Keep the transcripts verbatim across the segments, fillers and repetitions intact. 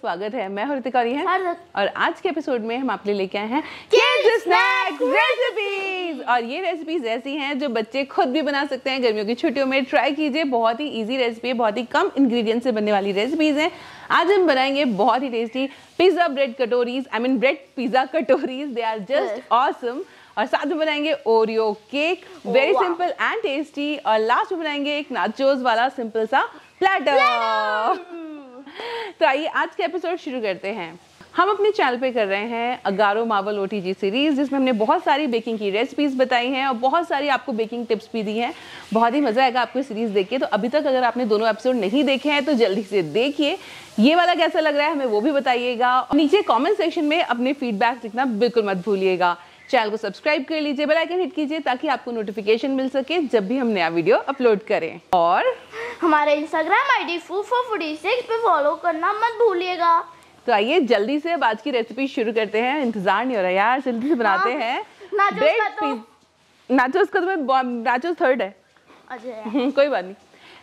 स्वागत है। मैं हूं रितिका और ये है और आज के एपिसोड में हम आपके लिए लेके आए हैं किड्स स्नैक्स रेसिपीज। और ये रेसिपीज ऐसी हैं जो बच्चे खुद भी बना सकते हैं। गर्मियों की छुट्टियों में ट्राई कीजिए, बहुत ही इजी रेसिपी है, बहुत ही कम इंग्रेडिएंट से बनने वाली रेसिपीज हैं। आज हम बनाएंगे बहुत ही टेस्टी पिज्जा ब्रेड कटोरीज, आई मीन ब्रेड पिज्जा कटोरीज, दे आर जस्ट ऑसम। और साथ में बनाएंगे Oreo cake, very simple and tasty. और लास्ट में बनाएंगे एक नाचोस वाला सिंपल सा प्लेटर। तो आइए आज के एपिसोड शुरू करते हैं। हम अपने चैनल पे कर रहे हैं अगारो मार्वल ओटीजी सीरीज, जिसमें हमने बहुत सारी बेकिंग की रेसिपीज बताई हैं और बहुत सारी आपको बेकिंग टिप्स भी दी हैं। बहुत ही मजा आएगा आपको सीरीज देख के। तो अभी तक अगर आपने दोनों एपिसोड नहीं देखे हैं तो जल्दी से देखिए। ये वाला कैसा लग रहा है हमें वो भी बताइएगा। नीचे कॉमेंट सेक्शन में अपने फीडबैक लिखना बिल्कुल मत भूलिएगा। चैनल को सब्सक्राइब कर लीजिए, बेल आइकन हिट कीजिए ताकि आपको नोटिफिकेशन मिल सके जब भी हम नया वीडियो अपलोड करें। और हमारा इंस्टाग्राम आईडी फूफो फूड रेसिपी पे फॉलो करना मत भूलिएगा। तो आइए जल्दी से अब आज की रेसिपी शुरू करते हैं। इंतजार नहीं हो रहा यार, जल्दी से बनाते हैं। नाचोस का तो नाचोस थर्ड है, कोई बात नहीं।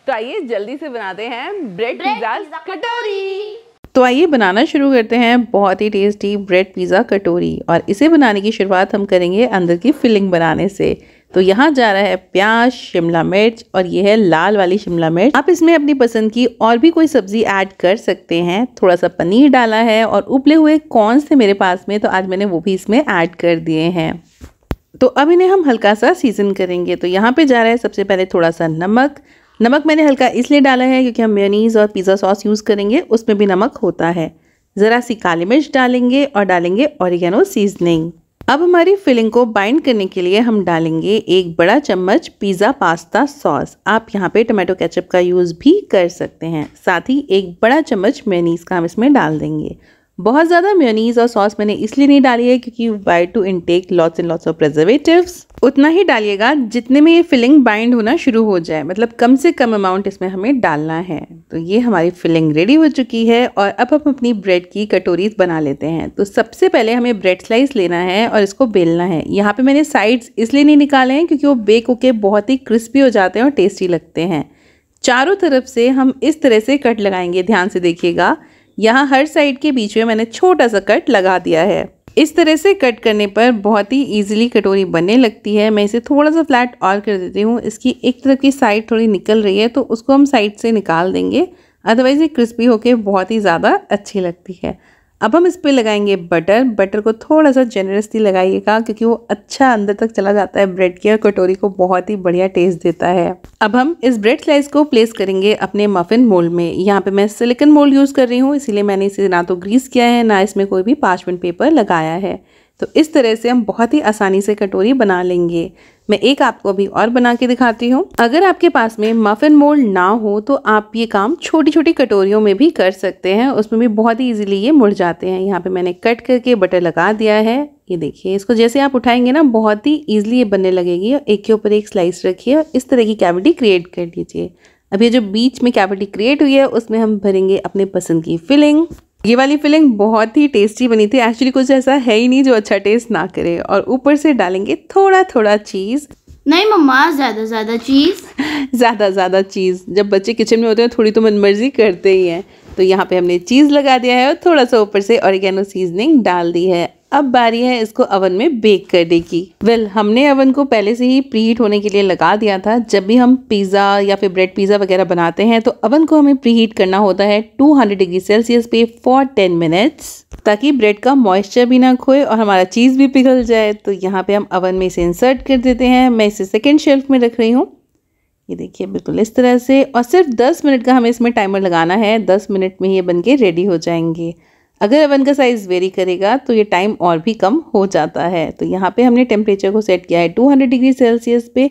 तो आइए जल्दी से बनाते हैं ब्रेड पिज्जा कटोरी। तो आइए बनाना शुरू करते हैं बहुत ही टेस्टी ब्रेड पिज़्ज़ा कटोरी। और इसे बनाने की शुरुआत हम करेंगे अंदर की फिलिंग बनाने से। तो यहाँ जा रहा है प्याज, शिमला मिर्च और ये है लाल वाली शिमला मिर्च। आप इसमें अपनी पसंद की और भी कोई सब्जी ऐड कर सकते हैं। थोड़ा सा पनीर डाला है और उबले हुए कॉर्न्स थे मेरे पास में तो आज मैंने वो भी इसमें ऐड कर दिए हैं। तो अब इन्हें हम हल्का सा सीजन करेंगे। तो यहाँ पे जा रहा है सबसे पहले थोड़ा सा नमक। नमक मैंने हल्का इसलिए डाला है क्योंकि हम मेयोनीज़ और पिज़्ज़ा सॉस यूज़ करेंगे, उसमें भी नमक होता है। ज़रा सी काली मिर्च डालेंगे और डालेंगे ऑरिगेनो सीजनिंग। अब हमारी फिलिंग को बाइंड करने के लिए हम डालेंगे एक बड़ा चम्मच पिज़्ज़ा पास्ता सॉस। आप यहाँ पे टोमेटो केचप का यूज़ भी कर सकते हैं। साथ ही एक बड़ा चम्मच मेयोनीज़ का हम इसमें डाल देंगे। बहुत ज़्यादा मेयोनीज़ और सॉस मैंने इसलिए नहीं डाली है क्योंकि why to intake lots and lots of preservatives. उतना ही डालिएगा जितने में ये फिलिंग बाइंड होना शुरू हो जाए, मतलब कम से कम अमाउंट इसमें हमें डालना है। तो ये हमारी फिलिंग रेडी हो चुकी है और अब हम अपनी ब्रेड की कटोरीज बना लेते हैं। तो सबसे पहले हमें ब्रेड स्लाइस लेना है और इसको बेलना है। यहाँ पे मैंने साइड्स इसलिए नहीं निकाले हैं क्योंकि वो बेक होके बहुत ही क्रिस्पी हो जाते हैं और टेस्टी लगते हैं। चारों तरफ से हम इस तरह से कट लगाएंगे, ध्यान से देखिएगा। यहाँ हर साइड के बीच में मैंने छोटा सा कट लगा दिया है। इस तरह से कट करने पर बहुत ही इजीली कटोरी बनने लगती है। मैं इसे थोड़ा सा फ्लैट और कर देती हूँ। इसकी एक तरफ की साइड थोड़ी निकल रही है तो उसको हम साइड से निकाल देंगे, अदरवाइज़ ये क्रिस्पी होके बहुत ही ज़्यादा अच्छी लगती है। अब हम इस पर लगाएंगे बटर। बटर को थोड़ा सा जेनरसली लगाइएगा क्योंकि वो अच्छा अंदर तक चला जाता है ब्रेड के और कटोरी को बहुत ही बढ़िया टेस्ट देता है। अब हम इस ब्रेड स्लाइस को प्लेस करेंगे अपने मफिन मोल्ड में। यहाँ पे मैं सिलिकन मोल्ड यूज़ कर रही हूँ, इसीलिए मैंने इसे ना तो ग्रीस किया है ना इसमें कोई भी पार्चमेंट पेपर लगाया है। तो इस तरह से हम बहुत ही आसानी से कटोरी बना लेंगे। मैं एक आपको अभी और बना के दिखाती हूँ। अगर आपके पास में मफिन मोल्ड ना हो तो आप ये काम छोटी छोटी कटोरियों में भी कर सकते हैं, उसमें भी बहुत ही इजीली ये मुड़ जाते हैं। यहाँ पे मैंने कट करके बटर लगा दिया है, ये देखिए। इसको जैसे आप उठाएंगे ना बहुत ही ईजिली ये बनने लगेगी। और एक के ऊपर एक स्लाइस रखिए और इस तरह की कैविटी क्रिएट कर लीजिए। अब ये जो बीच में कैविटी क्रिएट हुई है उसमें हम भरेंगे अपने पसंद की फिलिंग। ये वाली फिलिंग बहुत ही टेस्टी बनी थी, एक्चुअली कुछ ऐसा है ही नहीं जो अच्छा टेस्ट ना करे। और ऊपर से डालेंगे थोड़ा थोड़ा चीज़। नहीं मम्मा, ज़्यादा ज़्यादा चीज़ ज़्यादा ज़्यादा चीज़ जब बच्चे किचन में होते हैं थोड़ी तो मनमर्जी करते ही हैं। तो यहाँ पे हमने चीज़ लगा दिया है और थोड़ा सा ऊपर से ऑरिगेनो सीजनिंग डाल दी है। अब बारी है इसको अवन में बेक करने की। वेल well, हमने अवन को पहले से ही प्री हीट होने के लिए लगा दिया था। जब भी हम पिज़्ज़ा या फिर ब्रेड पिज़्ज़ा वगैरह बनाते हैं तो अवन को हमें प्री हीट करना होता है दो सौ डिग्री सेल्सियस पे फॉर टेन मिनट्स, ताकि ब्रेड का मॉइस्चर भी ना खोए और हमारा चीज़ भी पिघल जाए। तो यहाँ पे हम अवन में इसे इंसर्ट कर देते हैं। मैं इसे सेकेंड शेल्फ में रख रही हूँ, ये देखिए बिल्कुल इस तरह से। और सिर्फ दस मिनट का हमें इसमें टाइमर लगाना है, दस मिनट में ये बन के रेडी हो जाएंगे। अगर अवन का साइज़ वेरी करेगा तो ये टाइम और भी कम हो जाता है। तो यहाँ पे हमने टेम्परेचर को सेट किया है दो सौ डिग्री सेल्सियस पे।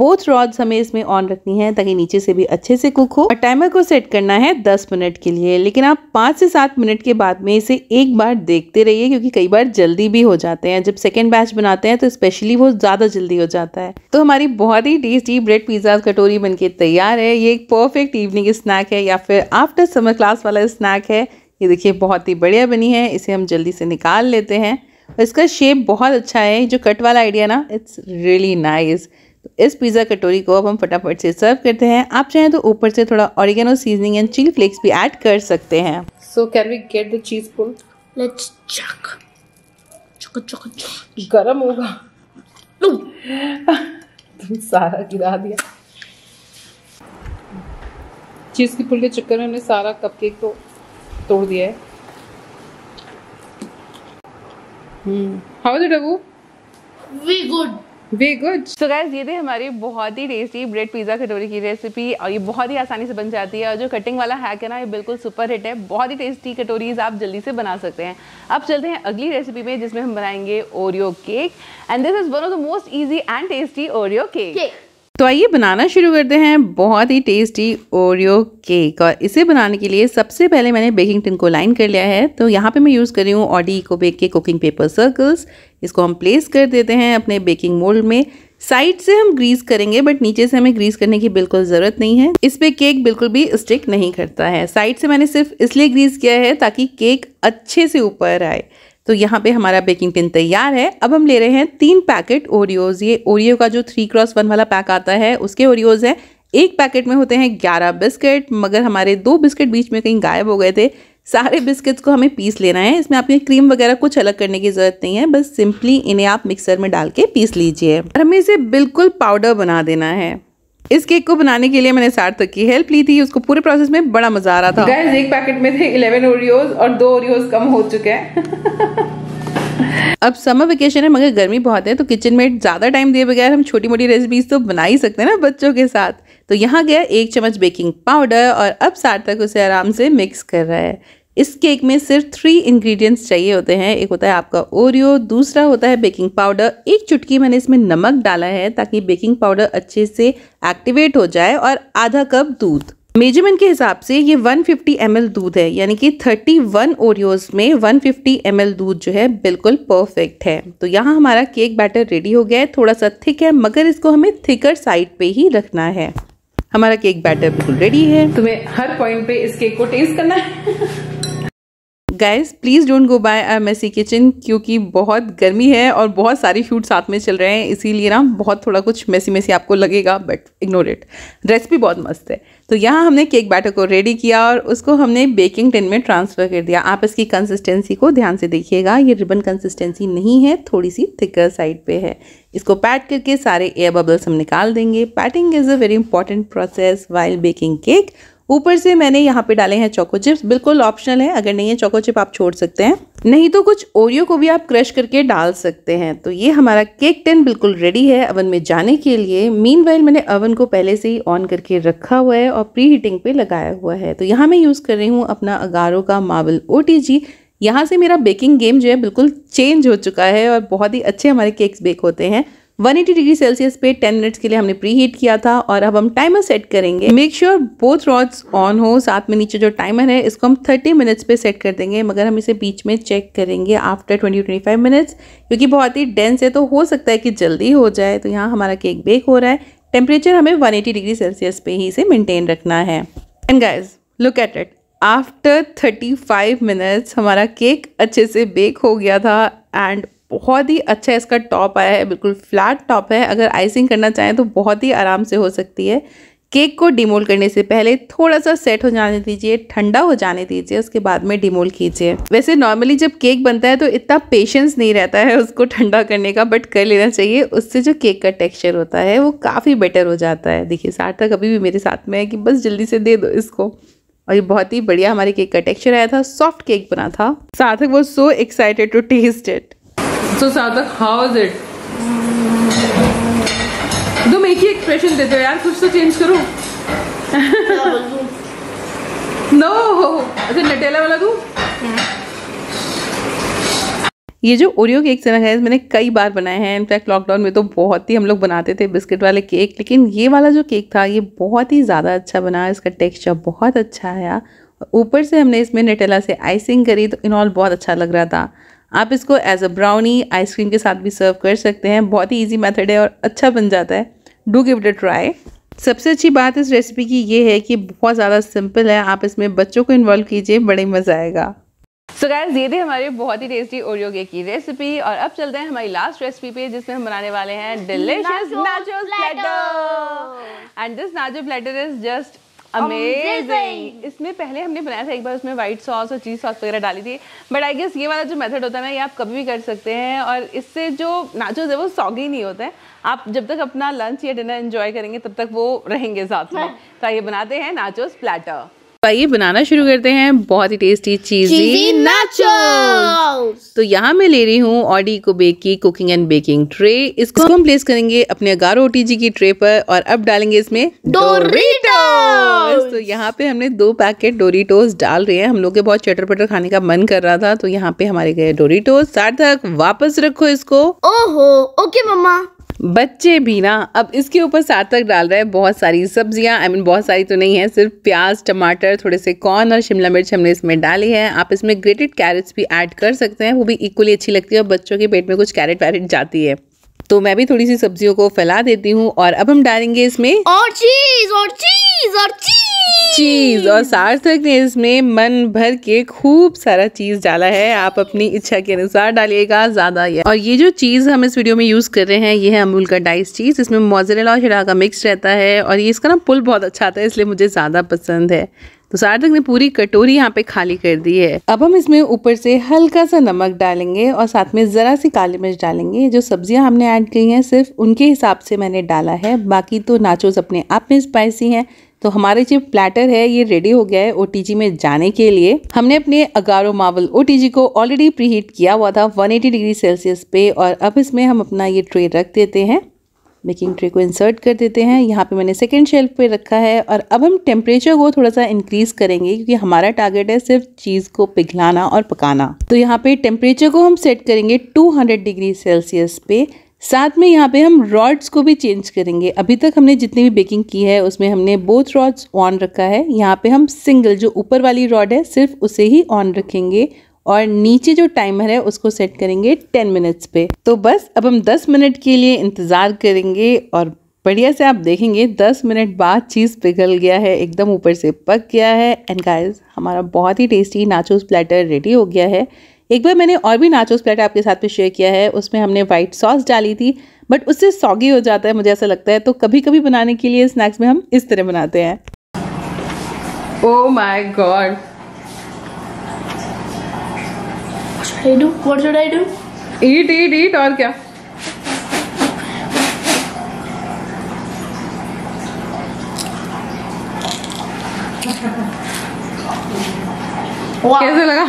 बोथ रॉड्स हमें इसमें ऑन रखनी है ताकि नीचे से भी अच्छे से कुक हो। और टाइमर को सेट करना है दस मिनट के लिए, लेकिन आप पाँच से सात मिनट के बाद में इसे एक बार देखते रहिए क्योंकि कई बार जल्दी भी हो जाते हैं। जब सेकेंड बैच बनाते हैं तो स्पेशली वो ज़्यादा जल्दी हो जाता है। तो हमारी बहुत ही टेस्टी ब्रेड पिज़्ज़ा कटोरी बनके तैयार है। ये एक परफेक्ट इवनिंग स्नैक है या फिर आफ्टर समर क्लास वाला स्नैक है। ये देखिए बहुत ही बढ़िया बनी है। इसे हम जल्दी से निकाल लेते हैं। इसका शेप बहुत अच्छा है, जो कट वाला आइडिया ना, इट्स रियली नाइस। तो इस पिज़्ज़ा कटोरी को अब हम फटाफट से सर्व करते हैं। आप चाहें तो ऊपर से थोड़ा oregano seasoning and chilli flakes भी ऐड कर सकते हैं। So can we get the cheese spoon? Let's check. Chuk chuk chuk. गरम होगा। तुम सारा गिरा दिया। चीज की पुल के चक्कर में हमने सारा कपकेक को तोड़ दिया है। हम्म। How is it, Abu? Very good. Very good. So guys, ये थी हमारी बहुत ही टेस्टी ब्रेड पिज़्ज़ा कटोरी की रेसिपी और ये बहुत ही आसानी से बन जाती है और जो कटिंग वाला हैक है ना ये बिल्कुल सुपर हिट है। बहुत ही टेस्टी कटोरीज आप जल्दी से बना सकते हैं। अब चलते हैं अगली रेसिपी में जिसमें हम बनाएंगे Oreo cake and this is one of the most easy and tasty Oreo cake. तो आइए बनाना शुरू करते हैं बहुत ही टेस्टी ओरियो केक। और इसे बनाने के लिए सबसे पहले मैंने बेकिंग टिन को लाइन कर लिया है। तो यहाँ पे मैं यूज़ कर रही हूँ ऑडी इकोबेक के कुकिंग पेपर सर्कल्स। इसको हम प्लेस कर देते हैं अपने बेकिंग मोल्ड में। साइड से हम ग्रीस करेंगे बट नीचे से हमें ग्रीस करने की बिल्कुल ज़रूरत नहीं है। इस पर केक बिल्कुल भी स्टिक नहीं करता है। साइड से मैंने सिर्फ इसलिए ग्रीस किया है ताकि केक अच्छे से ऊपर आए। तो यहाँ पे हमारा बेकिंग टिन तैयार है। अब हम ले रहे हैं तीन पैकेट ओरियोज। ये ओरियो का जो थ्री क्रॉस वन वाला पैक आता है उसके ओरियोज हैं। एक पैकेट में होते हैं ग्यारह बिस्किट मगर हमारे दो बिस्किट बीच में कहीं गायब हो गए थे। सारे बिस्किट्स को हमें पीस लेना है। इसमें आपने क्रीम वगैरह कुछ अलग करने की ज़रूरत नहीं है, बस सिंपली इन्हें आप मिक्सर में डाल के पीस लीजिए और हमें इसे बिल्कुल पाउडर बना देना है। इस केक को बनाने के लिए मैंने सार्थक की हेल्प ली थी, उसको पूरे प्रोसेस में बड़ा मजा आ रहा था। गाइस एक पैकेट में थे इलेवन ओरियोज और दो ओरियोज कम हो चुके हैं। अब समर वेकेशन है मगर गर्मी बहुत है तो किचन में ज्यादा टाइम दिए बगैर हम छोटी मोटी रेसिपीज तो बना ही सकते हैं ना बच्चों के साथ। तो यहाँ गया एक चम्मच बेकिंग पाउडर और अब सार्थक उसे आराम से मिक्स कर रहा है। इस केक में सिर्फ थ्री इंग्रेडिएंट्स चाहिए होते हैं। एक होता है आपका ओरियो, दूसरा होता है बेकिंग पाउडर, एक चुटकी मैंने इसमें नमक डाला है ताकि बेकिंग पाउडर अच्छे से एक्टिवेट हो जाए, और आधा कप दूध। मेजरमेंट के हिसाब से ये एक सौ पचास एम एल दूध है यानी कि इकतीस ओरियोज में एक सौ पचास एम एल दूध जो है बिल्कुल परफेक्ट है। तो यहाँ हमारा केक बैटर रेडी हो गया है। थोड़ा सा थिक है मगर इसको हमें थिकर साइड पे ही रखना है। हमारा केक बैटर बिल्कुल रेडी है। तुम्हें हर पॉइंट पे इस केक को टेस्ट करना है। Guys please don't go by a messy kitchen क्योंकि बहुत गर्मी है और बहुत सारे शूट साथ में चल रहे हैं, इसीलिए ना बहुत थोड़ा कुछ मेसी मेसी आपको लगेगा बट इग्नोर इट। रेसिपी बहुत मस्त है। तो यहाँ हमने केक बैटर को रेडी किया और उसको हमने बेकिंग टिन में ट्रांसफ़र कर दिया। आप इसकी कंसिस्टेंसी को ध्यान से देखिएगा, ये रिबन कंसिस्टेंसी नहीं है, थोड़ी सी थिकर साइड पे है। इसको पैट करके सारे एयर बबल्स हम निकाल देंगे। Patting is a very important process while baking cake. ऊपर से मैंने यहाँ पे डाले हैं चोको चिप्स, बिल्कुल ऑप्शनल है, अगर नहीं है चोको चिप आप छोड़ सकते हैं, नहीं तो कुछ ओरियो को भी आप क्रश करके डाल सकते हैं। तो ये हमारा केक टिन बिल्कुल रेडी है अवन में जाने के लिए। मीनवाइल मैंने अवन को पहले से ही ऑन करके रखा हुआ है और प्री हीटिंग पे लगाया हुआ है। तो यहाँ मैं यूज़ कर रही हूँ अपना अगारो का मार्वल ओ टी जी। यहाँ से मेरा बेकिंग गेम जो है बिल्कुल चेंज हो चुका है और बहुत ही अच्छे हमारे केक्स बेक होते हैं। एक सौ अस्सी डिग्री सेल्सियस पे दस मिनट्स के लिए हमने प्री हीट किया था और अब हम टाइमर सेट करेंगे। Make sure both rods on हो। साथ में नीचे जो टाइमर है इसको हम तीस मिनट्स पे सेट कर देंगे मगर हम इसे बीच में चेक करेंगे आफ्टर बीस से पच्चीस मिनट्स क्योंकि बहुत ही डेंस है तो हो सकता है कि जल्दी हो जाए। तो यहाँ हमारा केक बेक हो रहा है। टेम्परेचर हमें एक सौ अस्सी डिग्री सेल्सियस पे ही इसे मेनटेन रखना है। And guys look at it, after पैंतीस मिनट्स हमारा केक अच्छे से बेक हो गया था एंड बहुत ही अच्छा इसका टॉप आया है, बिल्कुल फ्लैट टॉप है। अगर आइसिंग करना चाहें तो बहुत ही आराम से हो सकती है। केक को डिमोल्ड करने से पहले थोड़ा सा सेट हो जाने दीजिए, ठंडा हो जाने दीजिए, उसके बाद में डिमोल्ड कीजिए। वैसे नॉर्मली जब केक बनता है तो इतना पेशेंस नहीं रहता है उसको ठंडा करने का, बट कर लेना चाहिए। उससे जो केक का टेक्सचर होता है वो काफ़ी बेटर हो जाता है। देखिए सार्थक अभी भी मेरे साथ में है कि बस जल्दी से दे दो इसको। और ये बहुत ही बढ़िया हमारे केक का टेक्सचर आया था, सॉफ्ट केक बना था। सार्थक वो so excited to test it. So Sadak, how is it? तुम एक ही एक्सप्रेशन देते हो यार, कुछ तो चेंज करो। No, अच्छा नटेला वाला दूं? ये जो ओरियो केक्स है ना गाइस मैंने कई बार बनाए हैं। इनफैक्ट लॉकडाउन में तो बहुत ही हम लोग बनाते थे बिस्किट वाले केक, लेकिन ये वाला जो केक था ये बहुत ही ज़्यादा अच्छा बना। इसका टेक्सचर बहुत अच्छा आया। ऊपर से हमने इसमें नटेला से आइसिंग करी तो इनऑल बहुत अच्छा लग रहा था। आप इसको एज अ ब्राउनी आइसक्रीम के साथ भी सर्व कर सकते हैं। बहुत ही इजी मेथड है और अच्छा बन जाता है। Do give it a try. सबसे अच्छी बात इस रेसिपी की ये है कि बहुत ज़्यादा सिंपल है। आप इसमें बच्चों को इन्वॉल्व कीजिए, बड़े मज़ा आएगा। सो गाइस ये थी हमारी बहुत ही टेस्टी ओरियो केक की रेसिपी और अब चलते हैं हमारी लास्ट रेसिपी पे जिसमें हम बनाने वाले हैं delicious nacho platter. And this nacho platter is just amazing. इसमें पहले हमने बनाया था एक बार, उसमें व्हाइट सॉस और चीज़ सॉस वगैरह डाली थी, बट आई गेस ये वाला जो मेथड होता है ना ये आप कभी भी कर सकते हैं और इससे जो नाचोस है वो सॉगी नहीं होते हैं। आप जब तक अपना लंच या डिनर एंजॉय करेंगे तब तक वो रहेंगे साथ में। तो ये बनाते हैं नाचोस प्लेटर, तो ये बनाना शुरू करते हैं। बहुत ही टेस्टी चीजी नाचोस। तो यहाँ मैं ले रही हूँ ऑडी इकोबेक की कुकिंग एंड बेकिंग ट्रे, इसको हम प्लेस करेंगे अपने अगार ओटीजी की ट्रे पर और अब डालेंगे इसमें डोरिटोस। तो यहाँ पे हमने दो पैकेट डोरिटोस डाल रहे हैं, हम लोग के बहुत चटर पटर खाने का मन कर रहा था। तो यहाँ पे हमारे गए डोरिटोस। सार्थक वापस रखो इसको। ओहो ओके मम्मा। बच्चे भी ना अब इसके ऊपर सार्थक डाल रहा है बहुत सारी सब्जियां, आई मीन बहुत सारी तो नहीं है, सिर्फ प्याज टमाटर थोड़े से कॉर्न और शिमला मिर्च हमने इसमें डाली है। आप इसमें ग्रेटेड कैरेट्स भी ऐड कर सकते हैं, वो भी इक्वली अच्छी लगती है और बच्चों के पेट में कुछ कैरेट वैरेट जाती है। तो मैं भी थोड़ी सी सब्जियों को फैला देती हूँ और अब हम डालेंगे इसमें और चीज और चीज और चीज चीज और सार्थक ने इसमें मन भर के खूब सारा चीज डाला है, आप अपनी इच्छा के अनुसार डालिएगा ज्यादा या। और ये जो चीज हम इस वीडियो में यूज कर रहे हैं ये है अमूल का डाइस चीज, इसमें मोजरेला और शिरा का मिक्स रहता है और ये इसका ना पुल बहुत अच्छा आता है इसलिए मुझे ज्यादा पसंद है। तो सार्थक ने पूरी कटोरी यहाँ पे खाली कर दी है। अब हम इसमें ऊपर से हल्का सा नमक डालेंगे और साथ में ज़रा सी काली मिर्च डालेंगे। जो सब्जियां हमने ऐड की हैं सिर्फ उनके हिसाब से मैंने डाला है, बाकी तो नाचोस अपने आप में स्पाइसी हैं। तो हमारे जो प्लेटर है ये रेडी हो गया है ओटीजी में जाने के लिए। हमने अपने अगारो मार्वल ओटीजी को ऑलरेडी प्रीहीट किया हुआ था वन एटी डिग्री सेल्सियस पे और अब इसमें हम अपना ये ट्रे रख देते हैं, बेकिंग ट्रे को इंसर्ट कर देते हैं। यहाँ पे मैंने सेकंड शेल्फ पे रखा है और अब हम टेम्परेचर को थोड़ा सा इंक्रीज करेंगे क्योंकि हमारा टारगेट है सिर्फ चीज़ को पिघलाना और पकाना। तो यहाँ पे टेम्परेचर को हम सेट करेंगे टू हंड्रेड डिग्री सेल्सियस पे। साथ में यहाँ पे हम रॉड्स को भी चेंज करेंगे। अभी तक हमने जितनी भी बेकिंग की है उसमें हमने बोथ रॉड्स ऑन रखा है, यहाँ पे हम सिंगल जो ऊपर वाली रॉड है सिर्फ उसे ही ऑन रखेंगे और नीचे जो टाइमर है उसको सेट करेंगे टेन मिनट्स पे। तो बस अब हम दस मिनट के लिए इंतज़ार करेंगे और बढ़िया से आप देखेंगे दस मिनट बाद चीज़ पिघल गया है, एकदम ऊपर से पक गया है। एंड गाइस हमारा बहुत ही टेस्टी नाचोस प्लेटर रेडी हो गया है। एक बार मैंने और भी नाचोस प्लेटर आपके साथ पे शेयर किया है, उसमें हमने वाइट सॉस डाली थी बट उससे सॉगी हो जाता है मुझे ऐसा लगता है, तो कभी कभी बनाने के लिए स्नैक्स में हम इस तरह बनाते हैं। Oh my God, I do. What should I do? Eat, eat, eat और क्या? Wow. कैसे लगा?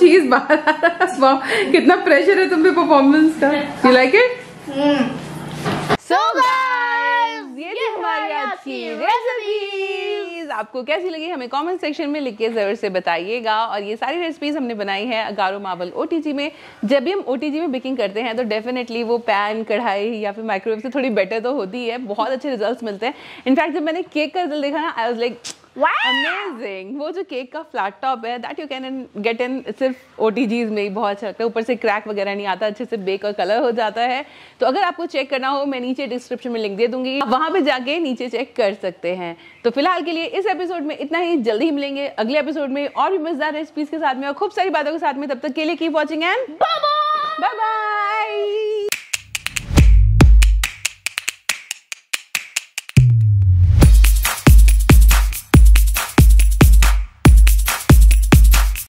चीज बाहर आ रहा है, कितना प्रेशर है तुम पे परफॉर्मेंस का। You like it? Hmm. So guys, ये थी हमारी आज की रेसिपी। आपको कैसी लगी हमें कमेंट सेक्शन में लिख के जरूर से बताइएगा। और ये सारी रेसिपीज हमने बनाई है अगारो मार्वल ओटीजी में। जब भी हम ओटीजी में बेकिंग करते हैं तो डेफिनेटली वो पैन कढ़ाई या फिर माइक्रोवेव से थोड़ी बेटर तो होती है, बहुत अच्छे रिजल्ट्स मिलते हैं। इनफैक्ट जब मैंने केक का रिजल्ट देखा ना आई वाज लाइक अमेजिंग। वो जो केक का फ्लैट टॉप है that you can get in सिर्फ ओटीजीज में ही बहुत अच्छा लगता है, ऊपर से क्रैक वगैरह नहीं आता, अच्छे से बेक और कलर हो जाता है। तो अगर आपको चेक करना हो मैं नीचे डिस्क्रिप्शन में लिंक दे दूंगी, आप वहां पे जाके नीचे चेक कर सकते हैं। तो फिलहाल के लिए इस एपिसोड में इतना ही, जल्दी ही मिलेंगे अगले एपिसोड में और भी मजेदार रेसिपीज के साथ में और खूब सारी बातों के साथ में। तब तक के लिए keep watching and bye bye.